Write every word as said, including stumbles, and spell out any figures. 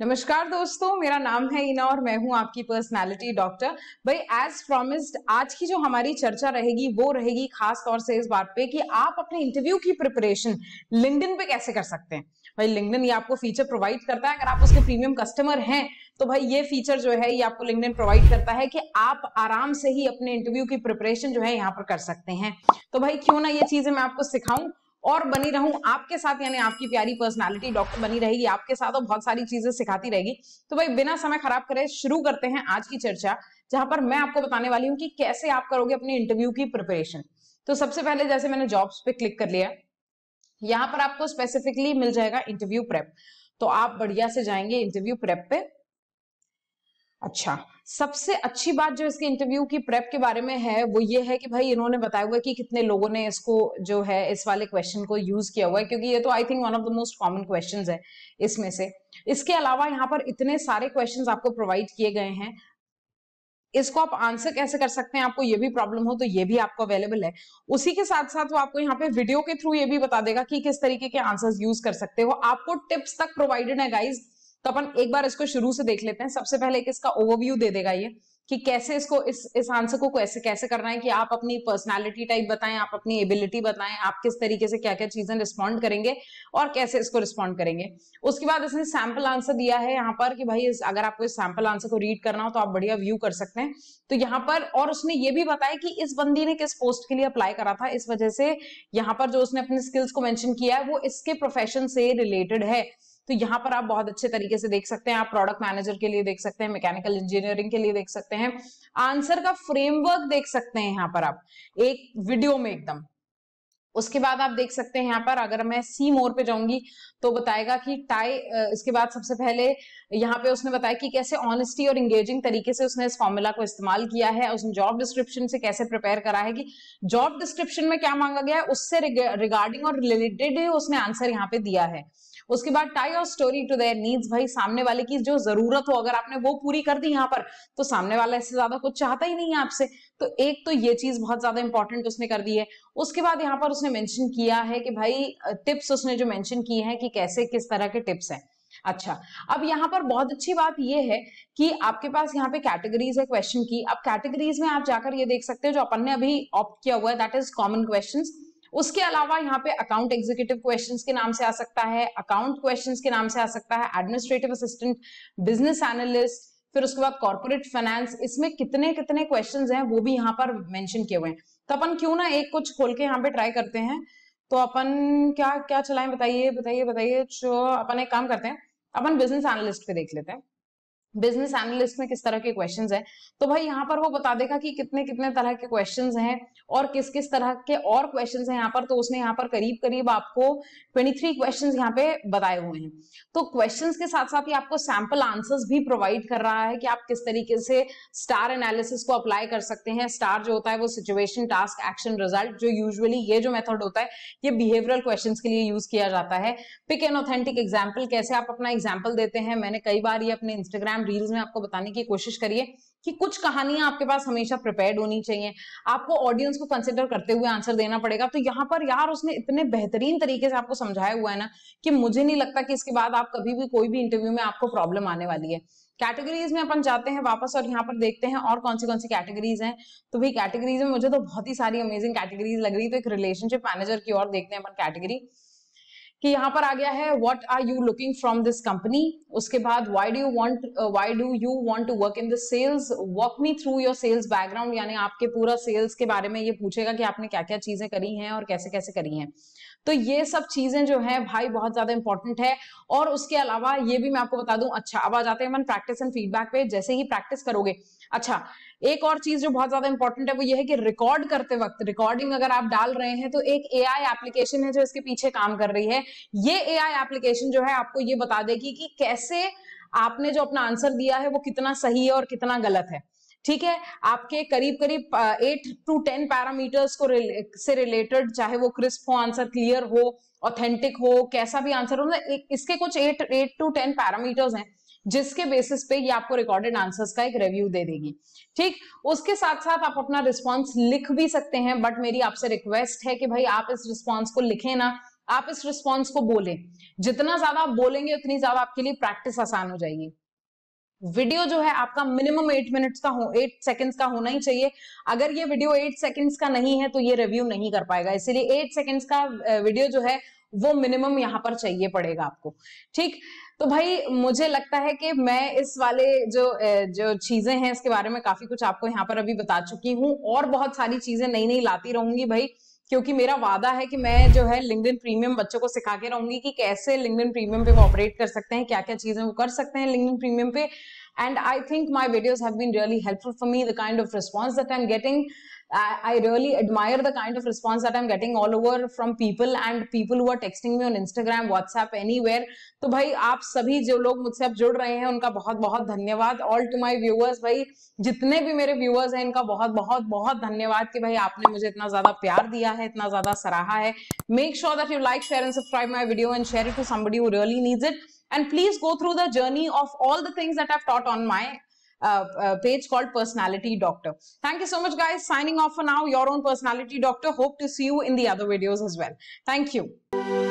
नमस्कार दोस्तों, मेरा नाम है इना और मैं हूं आपकी पर्सनालिटी डॉक्टर। भाई एज प्रॉमिस्ड आज की जो हमारी चर्चा रहेगी वो रहेगी खास तौर से इस बात पे कि आप अपने इंटरव्यू की प्रिपरेशन लिंक्डइन पे कैसे कर सकते हैं। भाई लिंक्डइन ये आपको फीचर प्रोवाइड करता है, अगर आप उसके प्रीमियम कस्टमर हैं तो भाई ये फीचर जो है ये आपको लिंक्डइन प्रोवाइड करता है कि आप आराम से ही अपने इंटरव्यू की प्रिपरेशन जो है यहाँ पर कर सकते हैं। तो भाई क्यों ना ये चीजें मैं आपको सिखाऊं और बनी रहूं आपके साथ, यानी आपकी प्यारी पर्सनालिटी डॉक्टर बनी रहेगी आपके साथ और बहुत सारी चीजें सिखाती रहेगी। तो भाई बिना समय खराब करे शुरू करते हैं आज की चर्चा, जहां पर मैं आपको बताने वाली हूं कि कैसे आप करोगे अपने इंटरव्यू की प्रिपरेशन। तो सबसे पहले जैसे मैंने जॉब्स पे क्लिक कर लिया, यहाँ पर आपको स्पेसिफिकली मिल जाएगा इंटरव्यू प्रेप। तो आप बढ़िया से जाएंगे इंटरव्यू प्रेप पे। अच्छा, सबसे अच्छी बात जो इसके इंटरव्यू की प्रेप के बारे में है वो ये है कि भाई इन्होंने बताया हुआ है कि कितने लोगों ने इसको जो है इस वाले क्वेश्चन को यूज किया हुआ है, क्योंकि ये तो I think one of the most common questions है इसमें से। इसके अलावा यहाँ पर इतने सारे क्वेश्चंस आपको प्रोवाइड किए गए हैं, इसको आप आंसर कैसे कर सकते हैं, आपको ये भी प्रॉब्लम हो तो ये भी आपको अवेलेबल है। उसी के साथ साथ वो आपको यहाँ पे वीडियो के थ्रू ये भी बता देगा कि किस तरीके के आंसर्स यूज कर सकते हो, आपको टिप्स तक प्रोवाइडेड है गाइज। तो अपन एक बार इसको शुरू से देख लेते हैं। सबसे पहले एक इसका ओवरव्यू दे देगा ये कि कैसे इसको इस इस आंसर को कैसे कैसे करना है, कि आप अपनी पर्सनालिटी टाइप बताएं, आप अपनी एबिलिटी बताएं, आप किस तरीके से क्या क्या चीजें रिस्पॉन्ड करेंगे और कैसे इसको रिस्पॉन्ड करेंगे। उसके बाद इसने सैम्पल आंसर दिया है यहाँ पर कि भाई इस, अगर आपको इस सैम्पल आंसर को रीड करना हो तो आप बढ़िया व्यू कर सकते हैं। तो यहाँ पर और उसने ये भी बताया कि इस बंदी ने किस पोस्ट के लिए अप्लाई करा था, इस वजह से यहाँ पर जो उसने अपने स्किल्स को मैंशन किया है वो इसके प्रोफेशन से रिलेटेड है। तो यहाँ पर आप बहुत अच्छे तरीके से देख सकते हैं, आप प्रोडक्ट मैनेजर के लिए देख सकते हैं, मैकेनिकल इंजीनियरिंग के लिए देख सकते हैं, आंसर का फ्रेमवर्क देख सकते हैं यहाँ पर आप एक वीडियो में एकदम। उसके बाद आप देख सकते हैं यहाँ पर, अगर मैं सी मोर पे जाऊंगी तो बताएगा कि टाई, इसके बाद सबसे पहले यहाँ पे उसने बताया कि कैसे ऑनेस्टी और इंगेजिंग तरीके से उसने इस फॉर्मूला को इस्तेमाल किया है। उसने जॉब डिस्क्रिप्शन से कैसे प्रिपेयर करा है, कि जॉब डिस्क्रिप्शन में क्या मांगा गया है उससे रिगार्डिंग और रिलेटेड उसने आंसर यहाँ पे दिया है। उसके बाद टाई और स्टोरी टू देयर नीड्स, भाई सामने वाले की जो जरूरत हो अगर आपने वो पूरी कर दी यहाँ पर तो सामने वाला इससे ज्यादा कुछ चाहता ही नहीं है आपसे। तो एक तो ये चीज बहुत ज्यादा इंपॉर्टेंट उसने कर दी है। उसके बाद यहाँ पर उसने मेंशन किया है कि भाई टिप्स उसने जो मेंशन किए हैं कि कैसे किस तरह के टिप्स हैं। अच्छा, अब यहाँ पर बहुत अच्छी बात यह है कि आपके पास यहाँ पे कैटेगरीज है क्वेश्चन की। अब कैटेगरीज में आप जाकर ये देख सकते हैं जो अपन ने अभी ऑप्ट किया हुआ है, दैट इज कॉमन क्वेश्चन। उसके अलावा यहाँ पे अकाउंट एग्जीक्यूटिव क्वेश्चंस के नाम से आ सकता है, अकाउंट क्वेश्चंस के नाम से आ सकता है, एडमिनिस्ट्रेटिव असिस्टेंट, बिजनेस एनालिस्ट, फिर उसके बाद कॉर्पोरेट फाइनेंस, इसमें कितने कितने क्वेश्चंस हैं वो भी यहाँ पर मेंशन किए हुए हैं। तो अपन क्यों ना एक कुछ खोल के यहाँ पे ट्राई करते हैं। तो अपन क्या क्या चलाएं बताइए बताइए बताइए जो अपन एक काम करते हैं, अपन बिजनेस एनालिस्ट पे देख लेते हैं बिजनेस एनालिस्ट में किस तरह के क्वेश्चंस हैं। तो भाई यहाँ पर वो बता देगा कि कितने कितने तरह के क्वेश्चंस हैं और किस किस तरह के और क्वेश्चंस हैं यहाँ पर। तो उसने यहाँ पर करीब करीब आपको तेईस क्वेश्चंस यहाँ पे बताए हुए हैं। तो क्वेश्चंस के साथ साथ ही आपको सैम्पल आंसर्स भी प्रोवाइड कर रहा है कि आप किस तरीके से स्टार एनालिसिस को अप्लाई कर सकते हैं। स्टार जो होता है वो सिचुएशन, टास्क, एक्शन, रिजल्ट, जो यूजुअली ये जो मेथड होता है ये बिहेवियरल क्वेश्चन के लिए यूज किया जाता है। पिक एन ऑथेंटिक एग्जाम्पल, कैसे आप अपना एग्जाम्पल देते हैं। मैंने कई बार ये अपने इंस्टाग्राम रील्स में आपको बताने की कोशिश करिए कि कुछ कहानियां आपके पास हमेशा प्रिपेयर्ड होनी चाहिए, आपको ऑडियंस को कंसिडर करते हुए आंसर देना पड़ेगा। तो यहाँ पर यार उसने इतने बेहतरीन तरीके से आपको समझाया हुआ है ना कि मुझे नहीं लगता कि इसके बाद आप कभी भी कोई भी इंटरव्यू में आपको प्रॉब्लम आने वाली है। कैटेगरीज में अपन जाते हैं वापस और यहाँ पर देखते हैं और कौन सी कौन सी कैटेगरीज हैं। तो भाई कैटेगरीज में मुझे तो बहुत ही सारी अमेजिंग कैटेगरीज लग रही। तो एक रिलेशनशिप मैनेजर की ओर देखते हैं अपन कैटेगरी कि यहाँ पर आ गया है what are you looking from this company. उसके बाद why do you want why do you want to work in the sales, walk me through your sales background, यानी आपके पूरा सेल्स के बारे में ये पूछेगा कि आपने क्या क्या चीजें करी हैं और कैसे कैसे करी हैं। तो ये सब चीजें जो है भाई बहुत ज्यादा इंपॉर्टेंट है। और उसके अलावा ये भी मैं आपको बता दूं, अच्छा अब आ जाते हैं मन प्रैक्टिस एंड फीडबैक पे। जैसे ही प्रैक्टिस करोगे, अच्छा एक और चीज जो बहुत ज्यादा इंपॉर्टेंट है वो ये है कि रिकॉर्ड करते वक्त, रिकॉर्डिंग अगर आप डाल रहे हैं तो एक एआई एप्लीकेशन है जो इसके पीछे काम कर रही है। ये एआई एप्लीकेशन जो है आपको ये बता देगी कि कैसे आपने जो अपना आंसर दिया है वो कितना सही है और कितना गलत है। ठीक है, आपके करीब करीब एट टू टेन पैरामीटर्स को रिले, से रिलेटेड, चाहे वो क्रिस्प हो आंसर, क्लियर हो, ऑथेंटिक हो, कैसा भी आंसर हो ना, इसके कुछ eight eight to ten parameters हैं जिसके बेसिस पे ये आपको रिकॉर्डेड आंसर्स का एक रिव्यू दे देगी। ठीक, उसके साथ साथ आप अपना रिस्पांस लिख भी सकते हैं, बट मेरी आपसे रिक्वेस्ट है कि भाई आप इस रिस्पांस को लिखें ना, आप इस रिस्पॉन्स को बोलें, जितना ज्यादा आप बोलेंगे उतनी ज्यादा आपके लिए प्रैक्टिस आसान हो जाएगी। वीडियो जो है आपका मिनिमम एट मिनट्स का हो एट सेकेंड्स का होना ही चाहिए। अगर ये वीडियो एट सेकेंड्स का नहीं है तो ये रिव्यू नहीं कर पाएगा, इसीलिए एट सेकेंड्स का वीडियो जो है वो मिनिमम यहाँ पर चाहिए पड़ेगा आपको। ठीक, तो भाई मुझे लगता है कि मैं इस वाले जो जो चीजें हैं इसके बारे में काफी कुछ आपको यहाँ पर अभी बता चुकी हूँ, और बहुत सारी चीजें नई नई लाती रहूंगी भाई, क्योंकि मेरा वादा है कि मैं जो है लिंक्डइन प्रीमियम बच्चों को सिखा के रहूंगी कि कैसे लिंक्डइन प्रीमियम पे वो ऑपरेट कर सकते हैं, क्या क्या चीजें वो कर सकते हैं लिंक्डइन प्रीमियम पे। And I think my videos have been really helpful for me. The kind of response that I'm getting, I, I really admire the kind of response that I'm getting all over from people and people who are texting me on Instagram, WhatsApp, anywhere. तो भाई आप सभी जो लोग मुझसे अब जुड़ रहे हैं उनका बहुत बहुत धन्यवाद। All to my viewers, भाई जितने भी मेरे viewers हैं इनका बहुत बहुत बहुत धन्यवाद कि भाई आपने मुझे इतना ज़्यादा प्यार दिया है, इतना ज़्यादा सराहा है। Make sure that you like, share and subscribe my video and share it to somebody who really needs it. And please go through the journey of all the things that I've taught on my uh, uh, page called Personality Doctor. Thank you so much, guys. Signing off for now. Your own Personality Doctor. Hope to see you in the other videos as well. Thank you.